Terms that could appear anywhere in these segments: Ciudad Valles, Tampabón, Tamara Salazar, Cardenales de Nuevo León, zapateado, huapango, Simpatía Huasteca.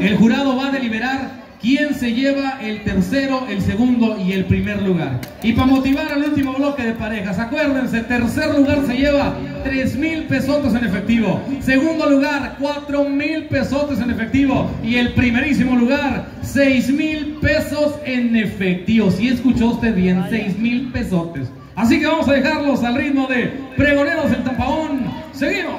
El jurado va a deliberar quién se lleva el tercero, el segundo y el primer lugar. Y para motivar al último bloque de parejas, acuérdense, tercer lugar se lleva 3,000 pesotes en efectivo, segundo lugar 4,000 pesotes en efectivo y el primerísimo lugar 6,000 pesos en efectivo. Si escuchó usted bien, 6,000 pesotes. Así que vamos a dejarlos al ritmo de Pregoneros del Tampabón. Seguimos.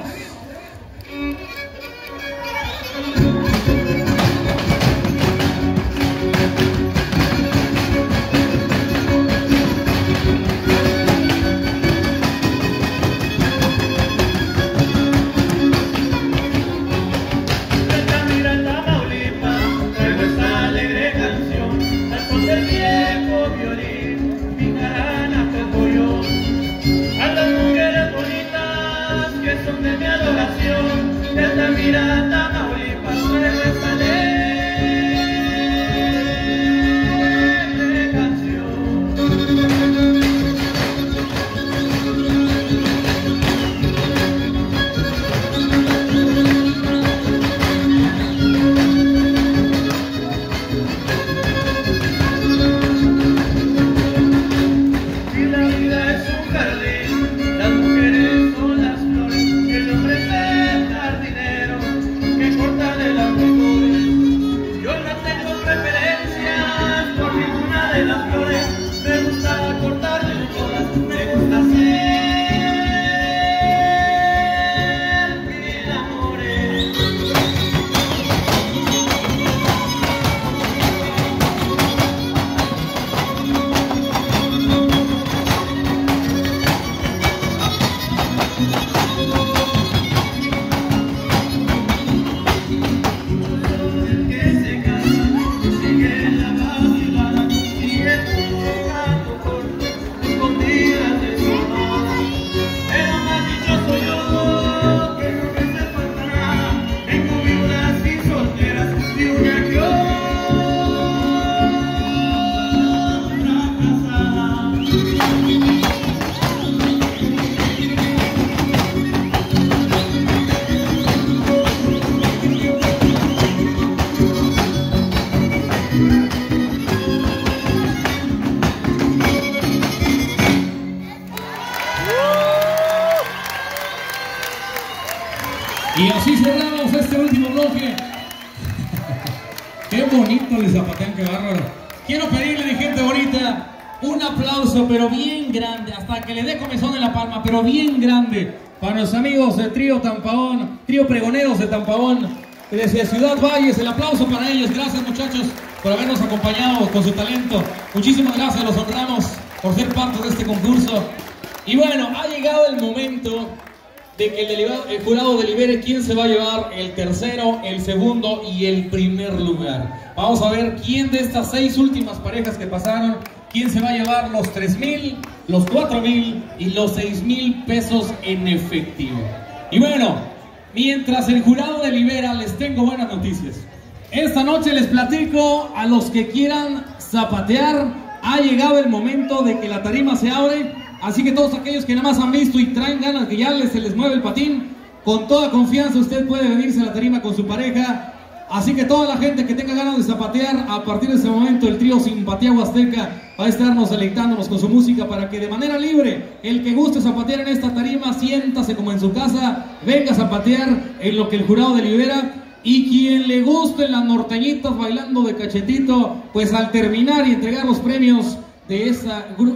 Y así cerramos este último bloque. Qué bonito le zapatean, qué bárbaro. Quiero pedirle, mi gente bonita, un aplauso, pero bien grande, hasta que le dé comezón en la palma, pero bien grande, para los amigos de Trío Tampabón, Trío Pregoneros de Tampabón, desde Ciudad Valles. El aplauso para ellos. Gracias, muchachos, por habernos acompañado con su talento. Muchísimas gracias, los honramos por ser parte de este concurso. Y bueno, ha llegado el momento de que el jurado delibere quién se va a llevar el tercero, el segundo y el primer lugar. Vamos a ver quién de estas 6 últimas parejas que pasaron, quién se va a llevar los 3,000, los 4,000 y los 6,000 pesos en efectivo. Y bueno, mientras el jurado delibera, les tengo buenas noticias. Esta noche les platico a los que quieran zapatear. Ha llegado el momento de que la tarima se abre. Así que todos aquellos que nada más han visto y traen ganas, que ya se les mueve el patín, con toda confianza usted puede venirse a la tarima con su pareja. Así que toda la gente que tenga ganas de zapatear, a partir de ese momento el trío Simpatía Huasteca va a estarnos deleitándonos con su música, para que de manera libre, el que guste zapatear en esta tarima, siéntase como en su casa, venga a zapatear en lo que el jurado delibera. Y quien le gusten las norteñitas bailando de cachetito, pues al terminar y entregar los premios de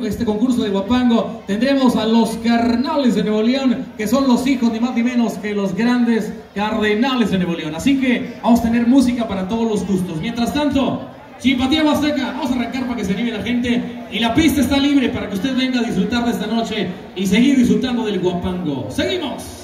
este concurso de huapango, tendremos a los Cardenales de Nuevo León, que son los hijos ni más ni menos que los grandes Cardenales de Nuevo León. Así que vamos a tener música para todos los gustos. Mientras tanto, Simpatía Huasteca, vamos a arrancar para que se anime la gente, y la pista está libre para que usted venga a disfrutar de esta noche y seguir disfrutando del huapango. ¡Seguimos!